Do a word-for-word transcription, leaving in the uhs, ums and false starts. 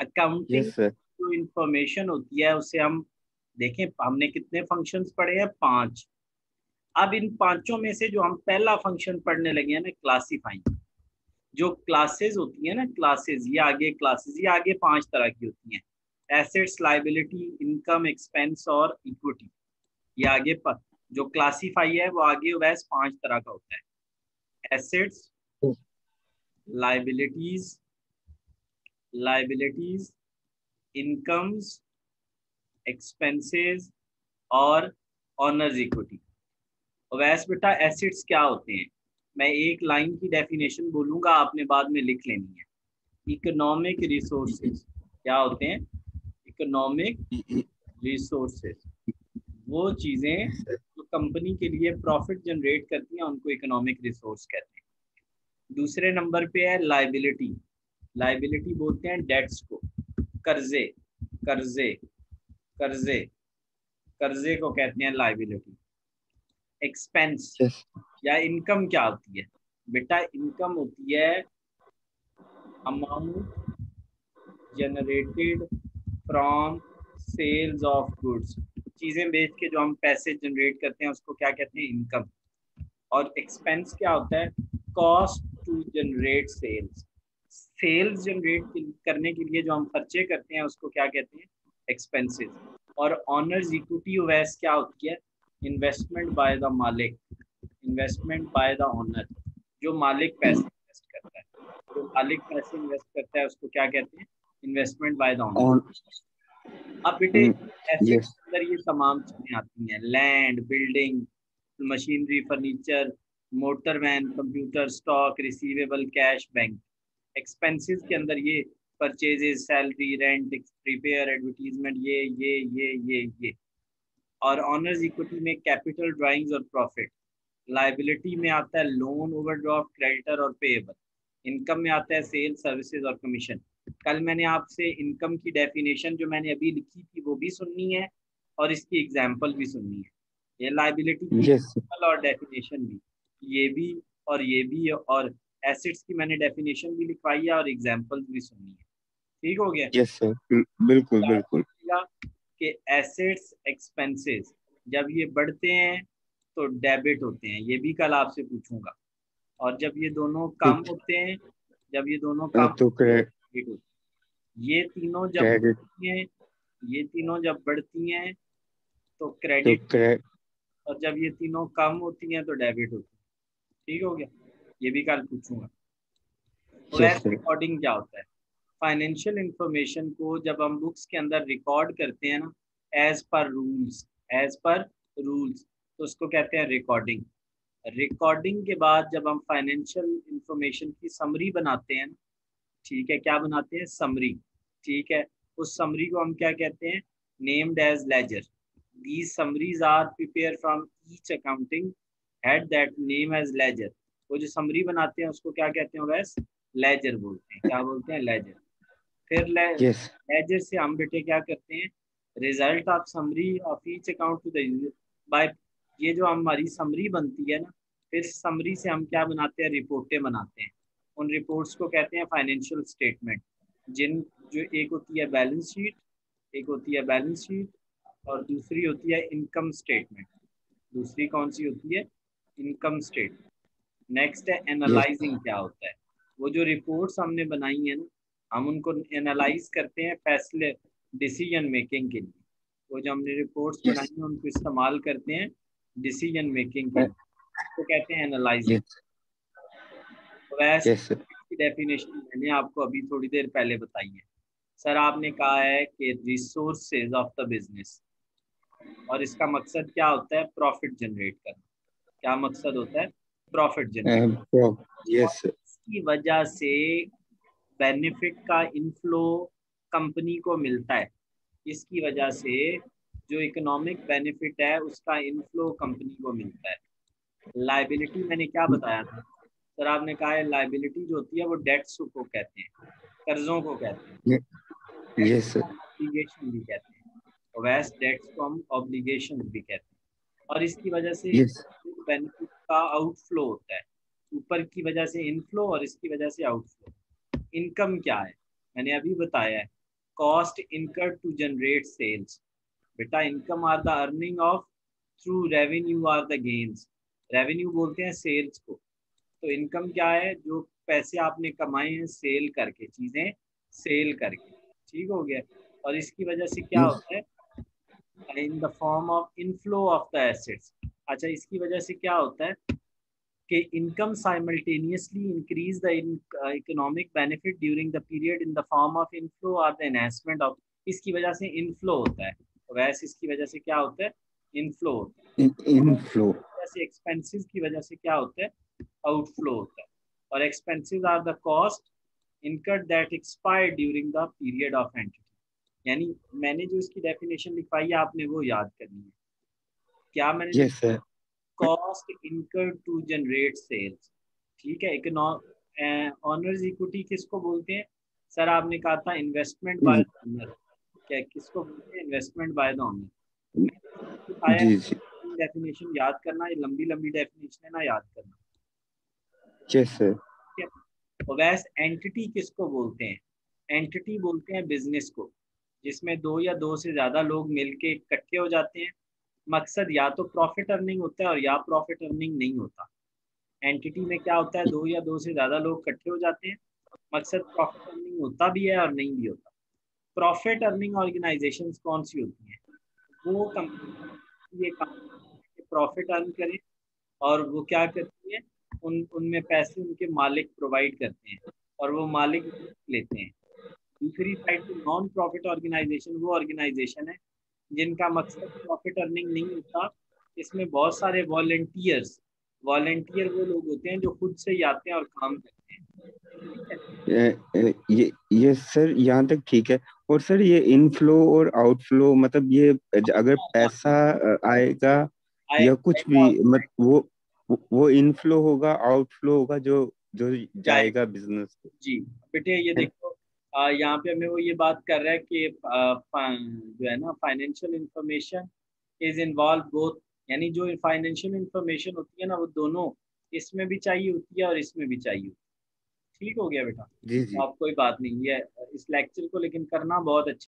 Accounting yes, जो information होती है उसे हम देखें। हमने कितने फंक्शंस पढ़े हैं? पांच। अब इन पांचों में से जो हम पहला फंक्शन पढ़ने लगे हैं ना, क्लासीफाइंग, जो क्लासेस होती है ना, क्लासेस ये आगे क्लासेस ये आगे पांच तरह की होती हैं, एसेट्स, लायबिलिटी, इनकम, एक्सपेंस और इक्विटी। ये आगे पर जो क्लासीफाई है वो आगे वैसे पांच तरह का होता है, assets, liabilities liabilities incomes, expenses और ऑनर्स इक्विटी। वैसे बेटा एसेट्स क्या होते हैं, मैं एक लाइन की डेफिनेशन बोलूंगा, आपने बाद में लिख लेनी है। इकोनॉमिक रिसोर्सेज क्या होते हैं? इकोनॉमिक रिसोर्सेज वो चीजें जो कंपनी के लिए प्रॉफिट जनरेट करती हैं उनको इकोनॉमिक रिसोर्स कहते हैं। दूसरे नंबर पे है लायबिलिटी। लायबिलिटी बोलते हैं डेट्स को, कर्जे कर्जे कर्जे कर्जे को कहते हैं लायबिलिटी। Expense yes. या इनकम क्या होती है बेटा? इनकम होती है amount generated from sales of goods, चीजें बेच के जो हम पैसे जनरेट करते हैं उसको क्या कहते हैं? इनकम। और एक्सपेंस क्या होता है? Cost to generate sales, sales generate करने के लिए जो हम खर्चे करते हैं उसको क्या कहते हैं? एक्सपेंसेस। और ऑनर्स इक्विटी वैस क्या होती है? इन्वेस्टमेंट बाय द मालिक, इन्वेस्टमेंट बाय द ओनर, जो मालिक पैसे इन्वेस्ट करता है, जो मालिक पैसे इन्वेस्ट करता है उसको क्या कहते हैं? Investment by the owner. अब बेटे एसेट्स के अंदर ये तमाम चीजें आती हैं, land, building, machinery, furniture, motor van, computer, stock, receivable, cash, bank. Expenses के अंदर ये purchases, salary, rent, repair, advertisement, ये ये ये ये ये और ऑनर्स इक्विटी में कैपिटल ड्राइंग्स और प्रॉफिट। लायबिलिटी में आता है लोन, ओवरड्राफ्ट, क्रेडिटर और पेएबल। इनकम में आता है सेल, सर्विसेज और कमीशन। कल मैंने आपसे इनकम की डेफिनेशन जो मैंने अभी लिखी थी वो भी सुननी है और इसकी एग्जांपल भी सुननी है। ये लायबिलिटी की yes. और डेफिनेशन भी, ये भी और ये भी, और एसेट्स की मैंने डेफिनेशन भी लिखवाई है और एग्जाम्पल भी सुननी है। ठीक हो गया? यस सर, बिल्कुल बिल्कुल। कि एसेट्स, एक्सपेंसेस जब ये बढ़ते हैं तो डेबिट होते हैं, ये भी कल आपसे पूछूंगा। और जब ये दोनों कम होते हैं, जब ये दोनों कम तो क्रेडिट, ये तीनों जब बढ़ती हैं, ये तीनों जब बढ़ती हैं तो क्रेडिट, और जब ये तीनों कम होती हैं तो डेबिट होती है। ठीक हो गया? ये भी कल पूछूंगा। तो रिकॉर्डिंग क्या होता है? फाइनेंशियल इंफॉर्मेशन को जब हम बुक्स के अंदर रिकॉर्ड करते हैं ना, as per rules, as per rules तो उसको कहते हैं रिकॉर्डिंग। रिकॉर्डिंग के बाद जब हम फाइनेंशियल इंफॉर्मेशन की समरी बनाते हैं ना, ठीक है, क्या बनाते हैं? समरी। ठीक है, उस समरी को हम क्या कहते हैं? Named as ledger. These summaries are prepared from each accounting head that name as ledger. वो जो समरी बनाते हैं उसको क्या कहते हैं? वैस लेजर बोलते हैं। क्या बोलते हैं? लेजर। फिर लेजर yes. से हम बेटे क्या करते हैं? Result of summary of each account to the bye, ये जो हमारी समरी बनती है ना, फिर समरी से हम क्या बनाते हैं? रिपोर्टें बनाते हैं। उन रिपोर्ट्स को कहते हैं फाइनेंशियल स्टेटमेंट। जिन जो एक होती है बैलेंस शीट, एक होती है बैलेंस शीट और दूसरी होती है इनकम स्टेटमेंट। दूसरी कौन सी होती है? Income statement. नेक्स्ट है एनालाइजिंग। yes. क्या होता है? वो जो रिपोर्ट्स हमने बनाई है ना, हम उनको एनालाइज करते हैं फैसले, डिसीजन मेकिंग के लिए। वो जो हमने रिपोर्ट्स yes. बनाई हैं उनको इस्तेमाल करते हैं डिसीजन मेकिंग के लिए, तो कहते हैं एनालाइजिंग। yes. yes. की डेफिनेशन मैंने आपको अभी थोड़ी देर पहले बताई है। सर आपने कहा है कि रिसोर्सेज ऑफ द बिजनेस, और इसका मकसद क्या होता है? प्रॉफिट जनरेट करना। क्या मकसद होता है? Profit generate. Yes sir. की वजह से बेनिफिट का इनफ्लो कंपनी को मिलता है, इसकी वजह से जो इकोनॉमिक बेनिफिट है उसका इनफ्लो कंपनी को मिलता है। लायबिलिटी मैंने क्या बताया था सर? आपने कहा है लायबिलिटी जो होती है वो डेट्स को कहते हैं, कर्जों को कहते हैं। Yes sir. ऑब्लिगेशन भी कहते हैं, वैसे डेट्स को हम ऑब्लिगेशन भी कहते हैं। और इसकी वजह से yes. बेनिफिट का आउटफ्लो होता है, ऊपर की वजह से इनफ्लो और इसकी वजह से आउटफ्लो। इनकम क्या है? मैंने अभी बताया है cost incurred to generate sales. बेटा income are the earning of, through revenue are the gains. Revenue बोलते हैं sales को, तो income क्या है? जो पैसे आपने कमाए हैं सेल करके, चीजें सेल करके, ठीक हो गया। और इसकी वजह से क्या होता है? In the form of inflow of the assets. अच्छा, इसकी वजह से क्या होता है कि income simultaneously increase the economic benefit during the period in the form of inflow और द एनहांसमेंट ऑफ, इसकी वजह से इनफ्लो होता है। वैसे इसकी वजह से क्या होता है? इनफ्लो होता है। इनफ्लो जैसे एक्सपेंसेस की वजह से क्या होता है? आउटफ्लो होता है। और expenses are the cost incurred that expire during the period of entity. यानी मैंने जो इसकी डेफिनेशन लिखवाई है आपने वो याद करनी है। क्या मैंने? yes, sir. Cost incurred to generate sales, ठीक है। ऑनर्स इक्विटी किसको बोलते हैं सर? आपने कहा था इन्वेस्टमेंट बाय द ऑनर, क्या किसको बोलते हैं? Investment by the owner. Definition याद करना, ये लंबी लंबी डेफिनेशन है ना, याद करना। yes, sir. वैस एंटिटी किसको बोलते हैं? एंटिटी बोलते हैं बिजनेस को जिसमें दो या दो से ज्यादा लोग मिलके इकट्ठे हो जाते हैं। मकसद या तो प्रॉफिट अर्निंग होता है और या प्रॉफिट अर्निंग नहीं होता। एंटिटी में क्या होता है? दो या दो से ज्यादा लोग इकट्ठे हो जाते हैं, मकसद प्रॉफिट अर्निंग होता भी है और नहीं भी होता। प्रॉफिट अर्निंग ऑर्गेनाइजेशंस कौन सी होती हैं? वो कंपनी ये कंपनी प्रॉफिट अर्न करें और वो क्या करती है? उन उनमें पैसे उनके मालिक प्रोवाइड करते हैं और वो मालिक लेते हैं। दूसरी साइड पे नॉन प्रॉफिट ऑर्गेनाइजेशन वो ऑर्गेनाइजेशन है जिनका मकसद प्रॉफिट अर्निंग नहीं होता। इसमें बहुत सारे वॉलंटियर्स, वॉलंटियर वो लोग होते हैं जो खुद से ही आते हैं और काम करते हैं। ये ये, ये सर यहाँ तक ठीक है। और सर ये इनफ्लो और आउटफ्लो मतलब ये अगर पैसा आएगा या कुछ भी मत वो वो इनफ्लो होगा, आउटफ्लो होगा जो जो जाएगा बिजनेस। जी बेटे ये देखो यहाँ पे हमें वो ये बात कर रहा है कि जो है ना financial information is involve both, यानी जो फाइनेंशियल इंफॉर्मेशन होती है ना वो दोनों इसमें भी चाहिए होती है और इसमें भी चाहिए होती है। ठीक हो गया बेटा, जी जी। आप कोई बात नहीं है इस लेक्चर को लेकिन करना बहुत अच्छा।